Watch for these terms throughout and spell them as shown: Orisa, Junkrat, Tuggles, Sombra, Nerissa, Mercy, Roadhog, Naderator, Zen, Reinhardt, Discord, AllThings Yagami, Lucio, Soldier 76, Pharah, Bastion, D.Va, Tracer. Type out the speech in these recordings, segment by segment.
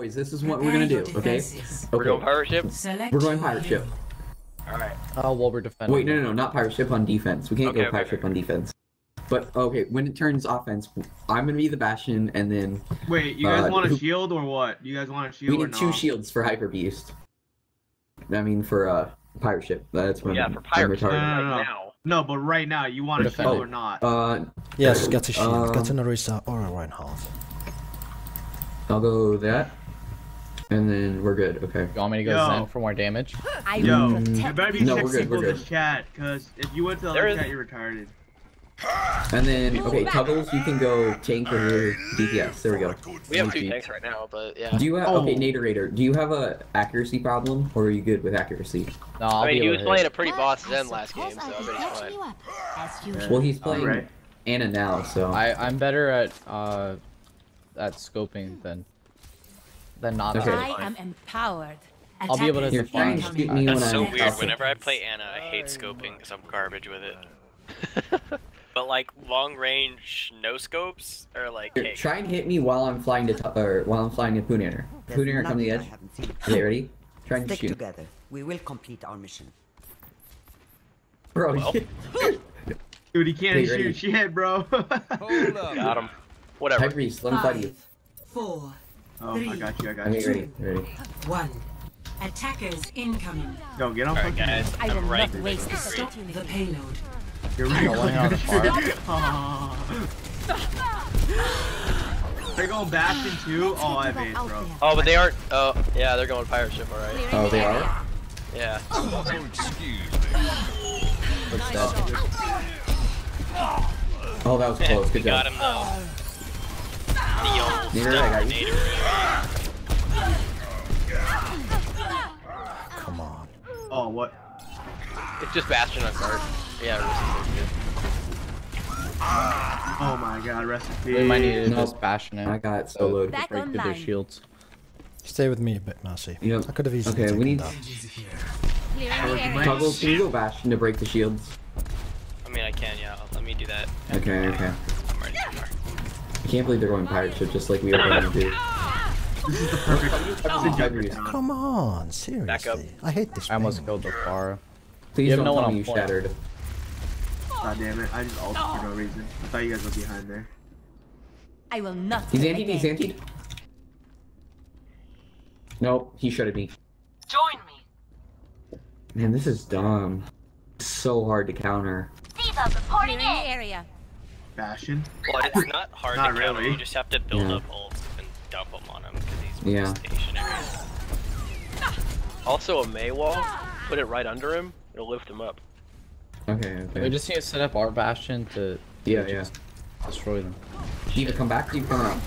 boys, this is what we're gonna do, okay? We're going pirate ship? We're going pirate ship. Alright. Well, we're defending. Wait, no, not pirate ship, on defense. We can't go pirate ship on defense. But, okay, when it turns offense, I'm gonna be the Bastion, and then... Wait, you guys want a shield or what? You guys want a shield or not? We need two shields for Hyper Beast. I mean, for, pirate ship. That's what I'm retarded. No, but right now, you want a shield or not? Yes, got a shield. Got an Orisa or a Reinhardt. I'll go that, and then we're good. Okay. You want me to go Zen for more damage? I better be six people in this chat, because if you went to the other chat, you're retarded. And then, okay, Tuggles, you can go tank or DPS. There we go. We have two tanks right now, but yeah. Do you have, okay, Naderator, do you have a accuracy problem, or are you good with accuracy? No, I mean, he was playing a pretty boss Zen last game, so I bet he's fine. Well, he's playing Ana now, so. I'm better at scoping than not. Okay. I am empowered. I'll be able to define. That's so weird. Whenever I play Ana, I hate scoping because I'm garbage with it. But like long range no scopes are like. Hey. Try and hit me while I'm flying to Poonator. Poonator, come to the edge. Okay, ready? Try and shoot. Together. We will complete our mission. Bro, dude, he can't shoot shit, bro. Hold up. Got him. Whatever. Hypebeast, let me fight you. 4. Oh, three, I got you. I got you. Ready. 1. Attackers incoming. Go get on. Right, guys. I will not waste the payload. You're going out of the They're going Bastion too. Oh, I made bro. Oh, but they aren't. Oh, yeah, they're going pirate ship, all right. Oh, they are. Yeah. Oh, excuse me. What's that? Oh, that was close. Good job. Got him though. Come on. Oh, what? It's just Bastion on guard. Yeah, rest is good. Oh my god, rest in peace. We might need to just Bastion in. I got it soloed. Back break through their shields. Stay with me a bit, Mercy. Yep. I could have easily taken that. Tuggles, can you go Bastion to break the shields? I mean, I can, yeah. Let me do that. Okay, okay. I'm ready. I can't believe they're going pirate ship just like we were going to do. This is the perfect. Come on, seriously. Back up. I hate this. I almost killed the Pharah. Please don't tell me you shattered. God damn it! I just ulted for no reason. I thought you guys were behind there. I will not. He's antied. He's antied. Nope, he shredded me. Join me. Man, this is dumb. It's so hard to counter. D.Va reporting in area. Bastion. Well, it's not hard to counter. You just have to build up ults and dump them on him because he's stationary. Also, a Maywall. Put it right under him. It'll lift him up. Okay, okay. We just need to set up our Bastion to destroy them. D.Va, come back. D.Va, come out.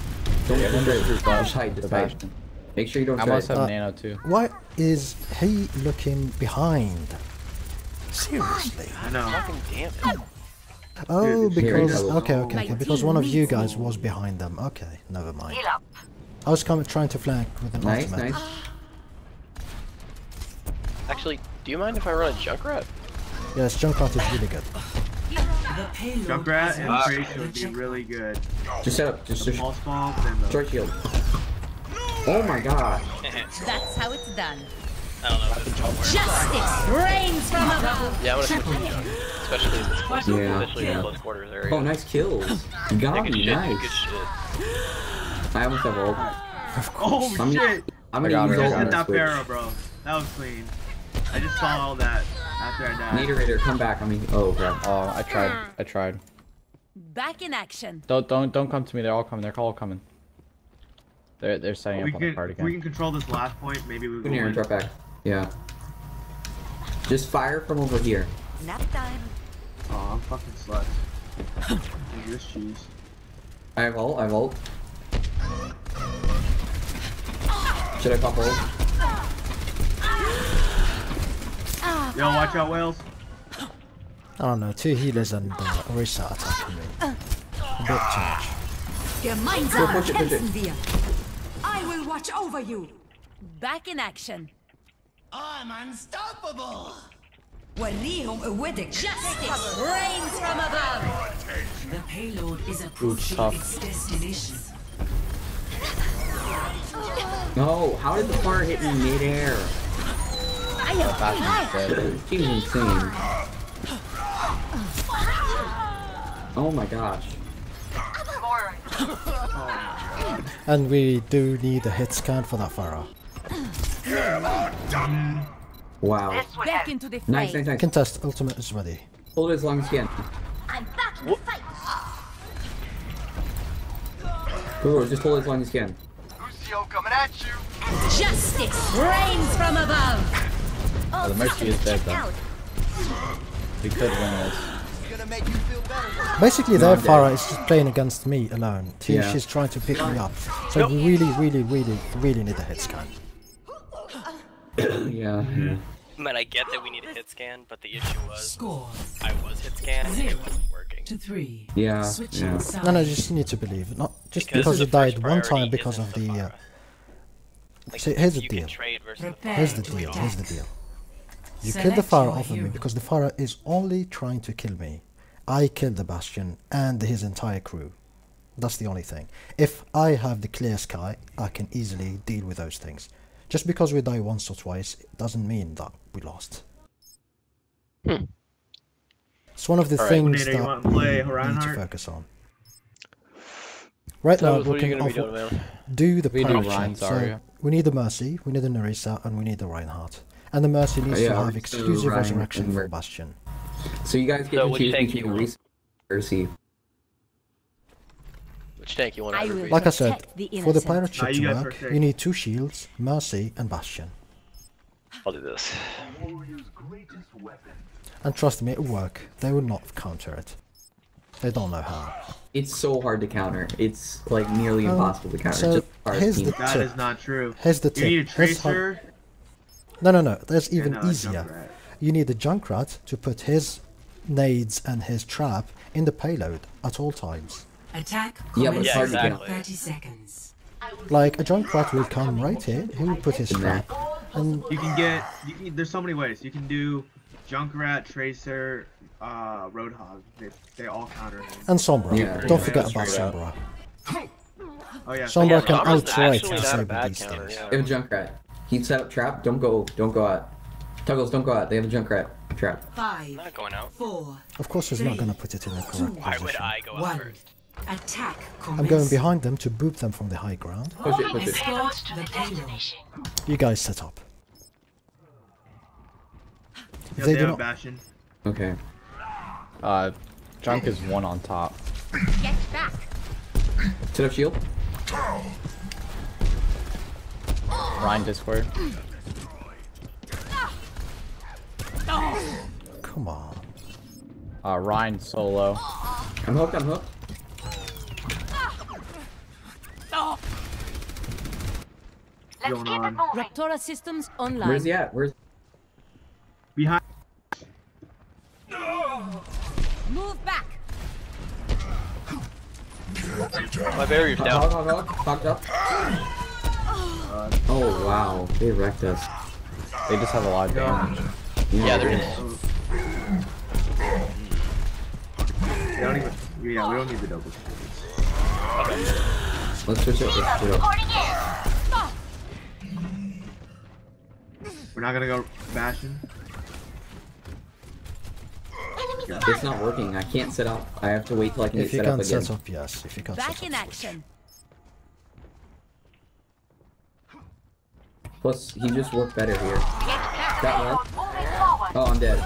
Don't hide the Bastion. Make sure you don't. I must have Nano too. Why is he looking behind? Seriously. I know. Fucking damn it. Oh, because okay. Because one of you guys was behind them. Okay, never mind. I was trying to flank with an ultimate. Nice. Actually, do you mind if I run a Junkrat? Yes, Junkrat is really good. Junkrat and Tracer would be really good. Just set up, just small spawns and strike shield. Oh my god. That's how it's done. I don't know if it's justice rains from above. Yeah, I'm gonna switch to Junkrat. Especially in close quarters area. Oh, nice kills. God, nice. I almost have ult. Oh shit! I'm gonna use ult at that Pharah, bro. That was clean. I just saw all that after I died. Naderator, come back. I mean, I tried. Back in action. Don't come to me. They're all coming. They're all coming. They're setting up on the card again. We can control this last point. Maybe we can drop back. Yeah. Just fire from over here. Nap time. Oh, I'm fucking slut. This cheese. I have ult. I have ult. Should I pop ult? Yo, watch out, Wales. I don't know, 2 healers and Orisa attacking me. A bit charge. Your minds are I will watch over you. Back in action. I'm unstoppable. Justice reigns from above. The payload is approaching its destination. No, how did the Pharah hit me midair? She's insane. Oh my gosh. And we do need a hit scan for that Pharah. Wow. Back into the nice, nice, nice. Contest ultimate is ready. Hold it as long as you can. I'm back in the fight. Ooh, just hold it as long as you can. Lucio coming at you. As justice reigns from above. Oh, the Mercy is dead though. We could win this. Basically, their Pharah is just playing against me alone. She's trying to pick me up. So we really need a hit scan. Yeah. I mean, I get that we need a hit scan, but the issue was I was hit scanned and it wasn't working. No, no, you just need to believe. Not just because you died one time because of the... Like, see, here's the deal. Here's the deal. You killed the Pharah off of me because the Pharah is only trying to kill me. I killed the Bastion and his entire crew. That's the only thing. If I have the clear sky, I can easily deal with those things. Just because we die once or twice, it doesn't mean that we lost. Hmm. It's one of the things that we need to focus on. Right now, we're going to do the punishment. So we need the Mercy, we need the Nerissa, and we need the Reinhardt. And the Mercy needs to have exclusive resurrection for Bastion. So you guys get to choose between Nerissa and Mercy. Which tank you want to read? Like I said, for the pirate ship to work, you need two shields, Mercy and Bastion. I'll do this. And trust me, it'll work. They will not counter it. They don't know how. It's so hard to counter. It's like nearly impossible to counter. So here's the tip. That is not true. Here's the tip. You need a Tracer? No, no, no. That's even easier. You need the Junkrat to put his nades and his trap in the payload at all times. Attack. Yeah, but it's hard to count. 30 seconds. Like a Junkrat will come right here. He will put his trap, and you can get. There's so many ways. You can do Junkrat, Tracer, Roadhog. They all counter. And Sombra. Yeah. Don't forget about Sombra. Oh yeah. Sombra can outright disable these things. They have a Junkrat. He'd set up trap. Don't go out. Tuggles, don't go out. They have a Junkrat trap. I'm not going out. Of course, he's not gonna put it in the correct position. Why would I go out first? Attack. I'm going behind them to boop them from the high ground. Push it. You guys set up. Yep, they do not. Bastion. Okay. Junk is one on top. Get back. Set up shield. Ryan Discord. Come on. Ryan solo. I'm hooked. I'm hooked. Let's keep it moving. Raptora systems online. Where's he at? Where's behind? Move back. My barrier's down. Fucked up. Oh wow, they wrecked us. They just have a lot of damage. Yeah, they're in it. We don't need the double. Okay. Let's switch it. We're not gonna go Bastion. It's not working. I can't set up. I have to wait till I can get set up again. Set up, yes. If you can't set up, back in action. Plus, he just worked better here. Got one. Oh, I'm dead.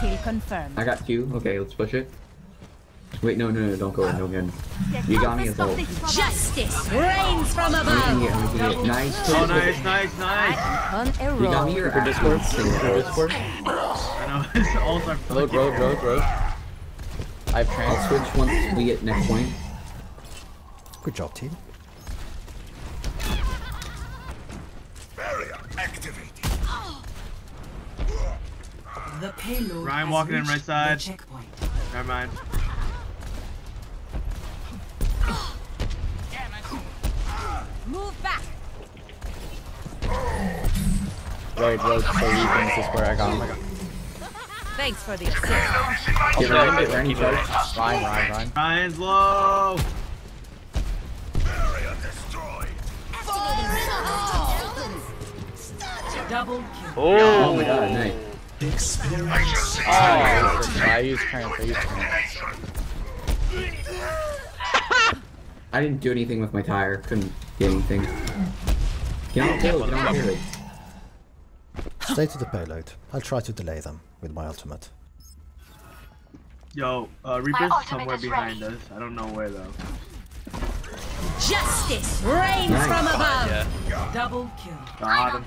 Kill confirmed. I got two. Okay, let's push it. Wait, no, no, no, don't go in, don't go in. You got me as well. Justice reigns from above. Nice. Oh, nice, nice, nice. You got me here for Discord. I know, it's all time. Road. I've transferred. I'll switch once we get next point. Good job, team. Barrier activated. The payload. Ryan walking in right side. Never mind. Move back. Road, so you can just where I got him. Thanks for the assist. Ryan. Ryan's low. Barrier destroyed. Double kill. Oh my god, nice. Experience. Oh, I used current. I didn't do anything with my tire. Couldn't get anything. Get on payload, get on payload. Stay to the payload. I'll try to delay them with my ultimate. Yo, Reaper's somewhere behind us. I don't know where though. Justice reigns from above. Yeah. Double kill. Got him.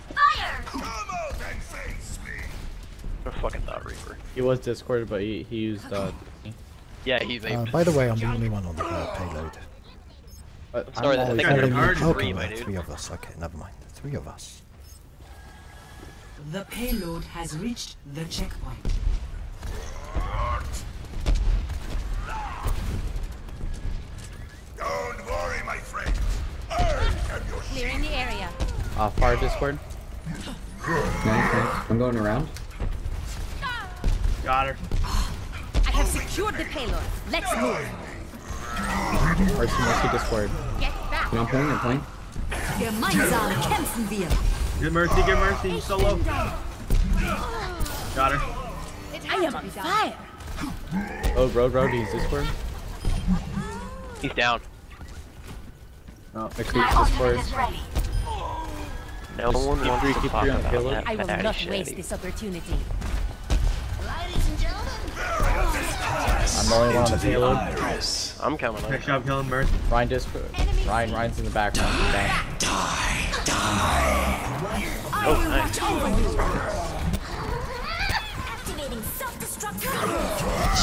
I fucking thought Reaper. He was Discorded, but he used. Yeah, he's a. By the way, I'm the only one on the payload. Sorry, that three of us. Okay, never mind. The three of us. The payload has reached the checkpoint. Don't worry, my friend. Clearing the area. Far Discord. I'm going around. Got her. I have secured the payload. Let's move. Mercy Discord. Get back. I'm playing. I'm playing. Your mind's on Kempsonville. Get Mercy. Get Mercy. Solo. Got her. I am on fire. Oh, road. He's Discord. He's down. Oh, McCree's Discord. No one wants to talk about that. I will not waste this opportunity. I'm the only one on the payload. I'm coming up. Next job killing Mercy. Ryan Discord. Ryan's in the background. Die! Die! Oh, nice. Activating self-destruct.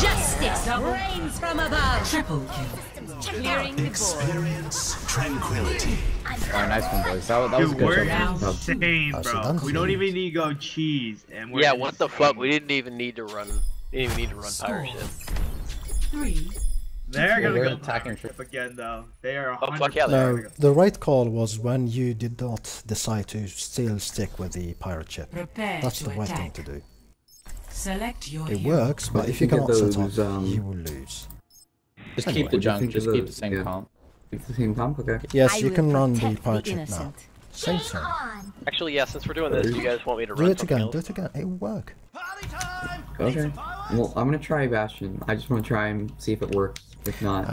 Justice reigns from above. Triple kill. Clearing the board. Experience tranquility. Alright, nice one, boys. That was a good job. Insane, bro. We don't even need to go cheese. And we're what the fuck? We didn't even need to run. They didn't even need to run fire shit. They're gonna go attacking trip again though. They are 100%. Oh, fuck yeah, no, the right call was when you did not decide to still stick with the pirate ship. Prepare That's the right thing to do. Select your It works, but if you cannot set up, you will lose. Just keep the junk, just keep the same comp. Keep the same comp, okay. Yes, you can run the pirate ship now. Same thing. Actually, yeah, since we're doing this, you guys want me to run something else? Do it again, it'll work. Okay. Well, I'm gonna try Bastion. I just wanna try and see if it works. If not,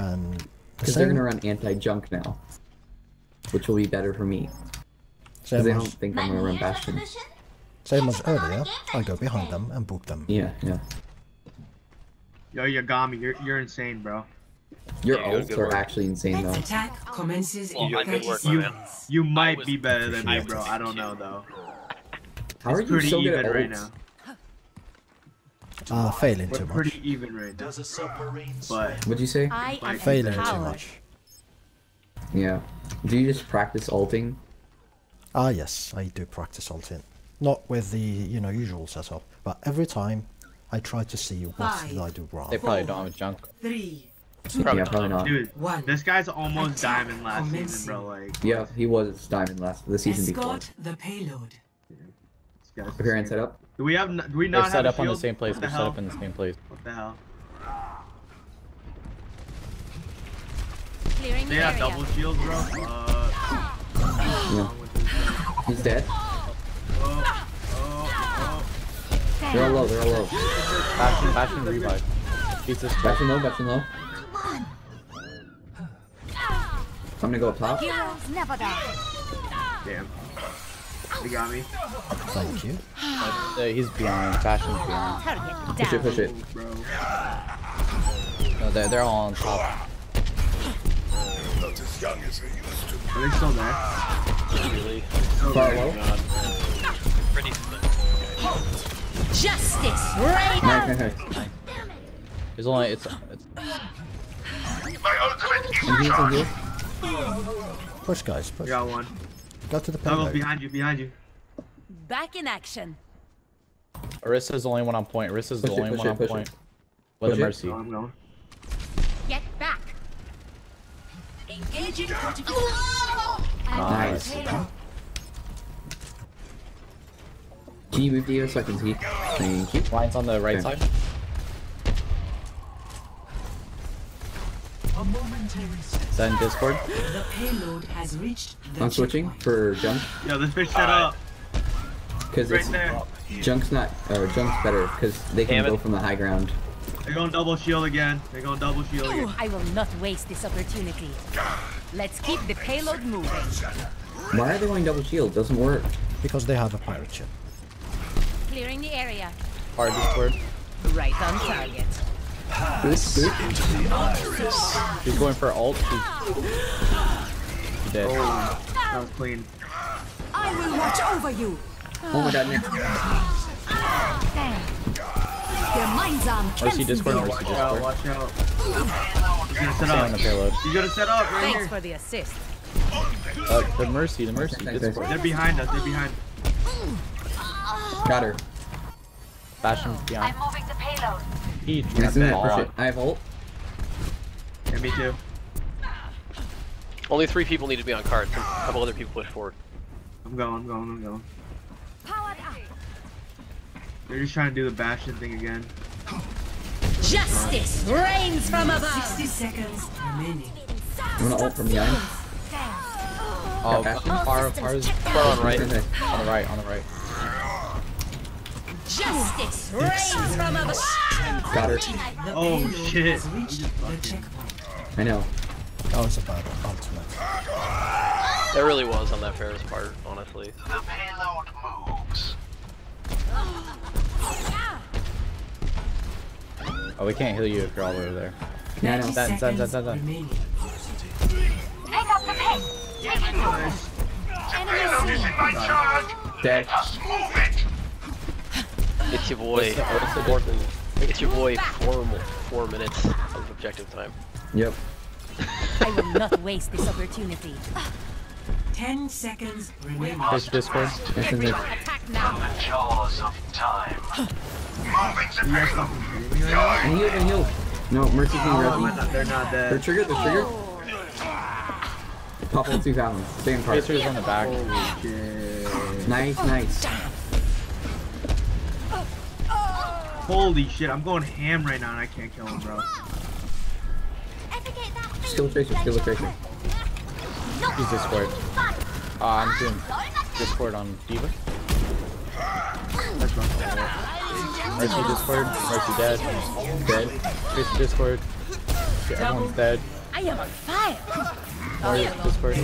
because they're gonna run anti-junk now, which will be better for me. Because I don't think I'm gonna run Bastion. Same as earlier, I go behind them and boop them. Yeah, yeah. Yo, Yagami, you're insane, bro. Your ults are actually insane though. Attack commences in 30 seconds. You might be better than me, bro. I don't know though. How are you so good at ults right now? Failing too much. We're pretty even right now. But what'd you say? I'm failing too much. Yeah. Do you just practice ulting? Ah yes, I do practice ulting. Not with the usual setup, but every time I try to see what did I do wrong. They probably don't have a junk. Probably not. Dude, this guy's almost diamond last season, bro. Like, yeah, he was diamond the season before. The payload. Appearance set up. Do we have? Do we not have? They're set up on the same place. They're set up in the same place. What the hell? They have double shields, bro. He's dead. They're all low. Bastion revive. He's just Bastion low. I'm gonna go up top. Damn. He got me. Thank you. He's behind. Fashion's behind. Push it, No, they're all on top. Not as young as we used to. Are they still there? Really? Justice right now. There's only it's my ultimate. Push guys, push. Got one. Got to the payload. Behind you, Back in action. Orisa's the only one on point. Orisa's the only one on point. With a Mercy. I'm going. Get back. Engaging. Nice. Can you move D.Va so I can see? Thank you. Line's on the right side. Zen Discord. The payload has reached the I'm switching for junk. Yo, this bitch set up. because it's right Junk's not, or Junk's better because they can go from the high ground. They're going double shield again. They're going double shield again. I will not waste this opportunity. Let's keep the payload moving. Why are they going double shield? Doesn't work. Because they have a pirate ship. Clearing the area. Hard Discord. Right on target. Pass into the iris. She's going for ult. She's dead. Oh, that was clean. I will watch over you. Oh my god, Nick. Their minds on Mercy Discord, Mercy Discord. Watch out, watch out. He's gonna set up. He's gonna set up right here. Thanks for the assist. The Mercy Discord. They're behind us, they're behind. Got her. Bastion's beyond. I'm moving the payload. I have ult. Yeah, me too. Only 3 people need to be on card. A couple other people push forward. I'm going. Powered up. They're just trying to do the Bastion thing again. Justice reigns from above. 60 seconds remaining. I'm gonna ult from behind. Oh, Pharah's on the right. Justice reigns from above. Got her. Oh shit. I know. That was a battle. Ultimate. It really was on that Pharah's part, honestly. The payload moves. Oh, we can't heal you if you're all over there. Yeah, I know. That. Take up the pace. Take it down. The payload is in my charge. Let us move it. It's your boy. It's your boy. 4 minutes of objective time. Yep. I will not waste this opportunity. 10 seconds remaining. This Discord. Attack now. The jaws of time. Heal. No, Mercy's being ready. They're not dead. They're triggered. Pop all 2,000. Stay in part. Tracer's on the back. Nice. Holy shit, I'm going ham right now and I can't kill him, bro. Still Tracer. He's Discord. I'm doing Discord on D.Va. Mercy Discord. Mercy dead. Tracer Discord. Everyone's dead. I am on fire. Discord.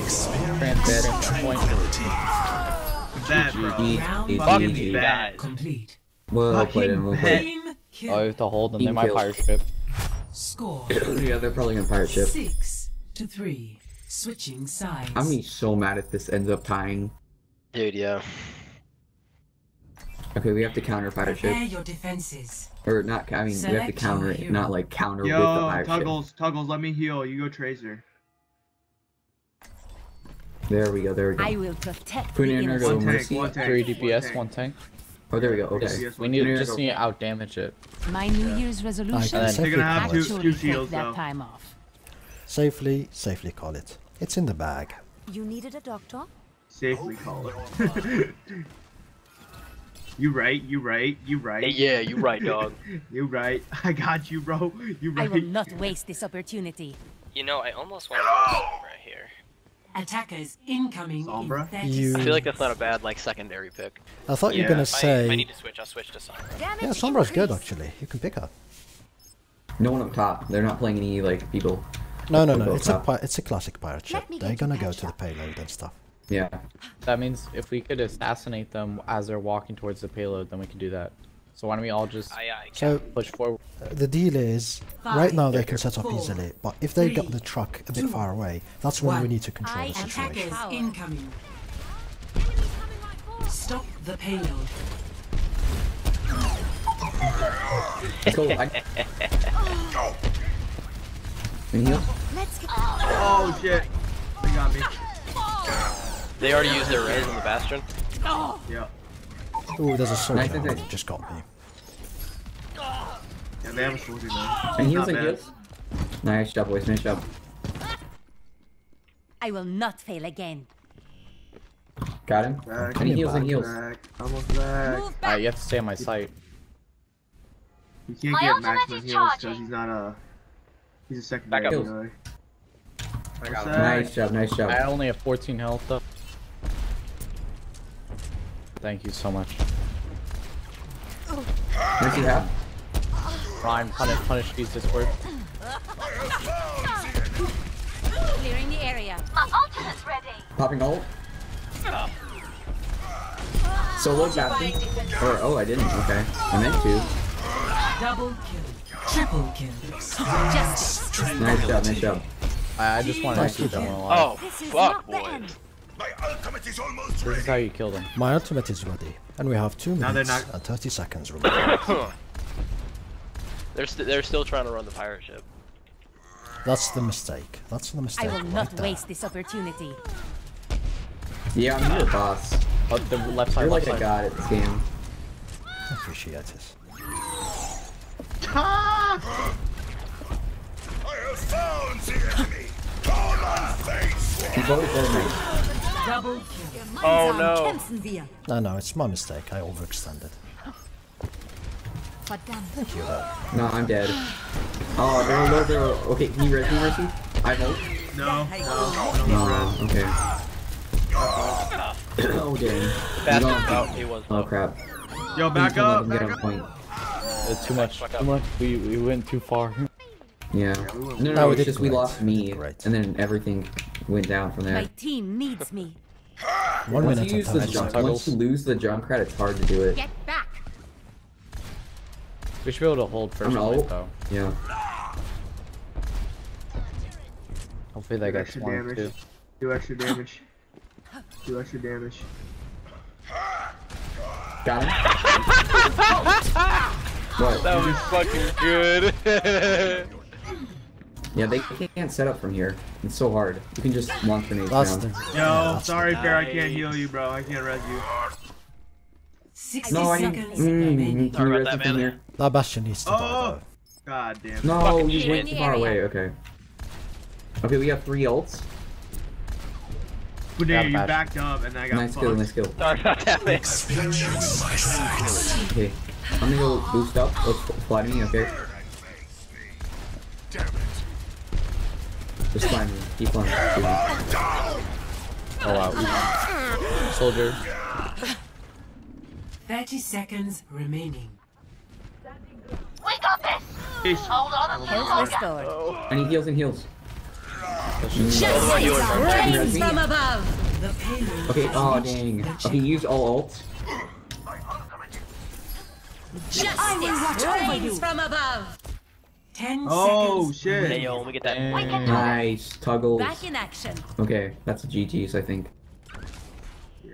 Bad, complete. Well, I have to hold them. They're my pirate ship. Score. Yeah, they're probably in pirate ship. 6-3. Switching sides. I'm gonna be so mad if this ends up tying. Dude, yeah. Okay, we have to counter pirate ship. Prepare your defenses. Or not. I mean, we have to counter it, not like counter with the pirate ship. Tuggles, let me heal. You go, Tracer. There we go. I will protect. One tank. 3 DPS, one tank. Oh, there we go. Okay. We just need to out damage it. My New Year's resolution. They're gonna have two shields now. Safely call it. It's in the bag. You needed a doctor? Safely call it. You right. Hey, yeah, you right, dog. You right. I got you, bro. You right. I will not waste this opportunity. You know, I almost want to go Sombra here. Attackers incoming. Sombra? I feel like that's not a bad secondary pick. I thought you were gonna say. If I need to switch, I'll switch to Sombra. Yeah, Sombra's good actually. You can pick her. No one up top. They're not playing any people. No. It's a classic pirate ship. They're gonna go to the payload and stuff. Yeah. That means if we could assassinate them as they're walking towards the payload, then we can do that. So why don't we all just push forward? The deal is, right now they can set up easily, but if they got the truck a bit far away, that's when we need to control the situation. Incoming. Stop the payload. Cool. Oh shit! They got me. They already used their rays on the Bastion. Yeah. Ooh, there's a soldier that just got me. Yeah, they have a soldier now. And heals and heals. Nice job, boys. Nice job. I will not fail again. Got him. And he heals and heals. Alright, you have to stay on my sight. You can't get maximum heals because he's not a... He's a second back up. Nice job. I only have 14 health though. Thank you so much. Where's he at? Ryan, punish these Discord. Clearing the area. My ult is ready. Popping ult. Solo Bastion. Or oh, I didn't. Okay, I meant to. Double kill. Triple kill. Justice. Nice job. Nice job. I just wanted to keep that one alive. Oh fuck, boy. My ultimate is almost ready. This is how you kill them. My ultimate is ready, and we have 2 minutes and 30 seconds remaining. They're still trying to run the pirate ship. That's the mistake. That's the mistake. I will not waste this opportunity. Yeah, I'm the boss. Oh, the left side. You're like a god at this game. I appreciate it. I have found the enemy. Call on face. Oh no! No, it's my mistake. I overextended. Thank you though. No, I'm dead. Oh, they're okay, can you rescue Mercy? I hope. No. No, okay. Oh damn. Bastion out. He was. Oh crap. Yo, back up. Back up. Point. Too much. Too much. We went too far. Yeah. No, it's just we lost me, and then everything went down from there. My team needs me. Once you lose the Junkrat, it's hard to do it. Get back. We should be able to hold first place, though. Yeah. Hopefully that got swarmed too. Do extra damage. Do extra damage. Got him. What? That was fucking good. Yeah, they can't set up from here. It's so hard. You can just launch grenades down. No, sorry, Pharah, I can't heal you, bro. I can't res you. 60 seconds. Can you res from here? That Bastion needs to die, though. God damn it. No, you went too far away. Okay. Okay, we got 3 ults. Dude, you backed up and I got fucked. Nice kill, nice kill. Okay, I'm gonna go boost up. Fly me, okay? Just fly me. Keep flying. Oh wow. Soldier. 30 seconds remaining. We got this! Peace. Hold on a little longer. Oh. I need heals and heals. Rains from above. Okay, oh dang. Okay, use all ults. Justice rains from above. 10 seconds. Shit. Nail, we get that. Nice, Tuggles. Back in action. Okay, that's GTs, I think. Yeah.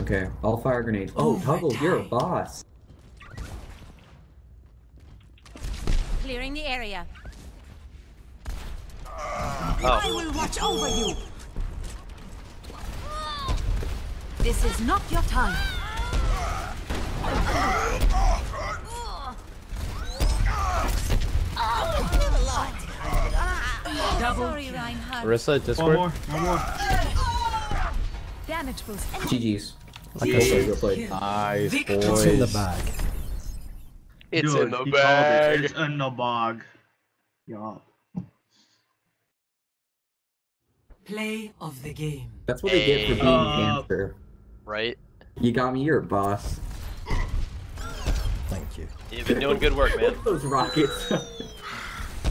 Okay, I'll fire grenades. Oh, Tuggles, you're a boss. Clearing the area. I will watch over you. This is not your time. Sorry, Reinhardt. Orisa, Discord. One more. Damage boost. GG's. Go play. Nice, boys. It's in the bag. It's in the bag. Yeah. Play of the game. That's what they get for being cancer. Right? You got me. You're a boss. Thank you. You've been doing good work, man. Those rockets.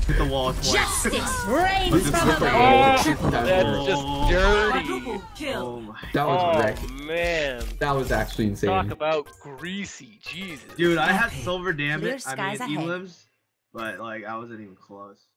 Hit the wall twice. Justice reigns from above. That's just dirty. Kill. That was wrecked. Man. That was actually insane. Talk about greasy, Jesus. Dude, I had silver damage. I mean, elims, but like I wasn't even close.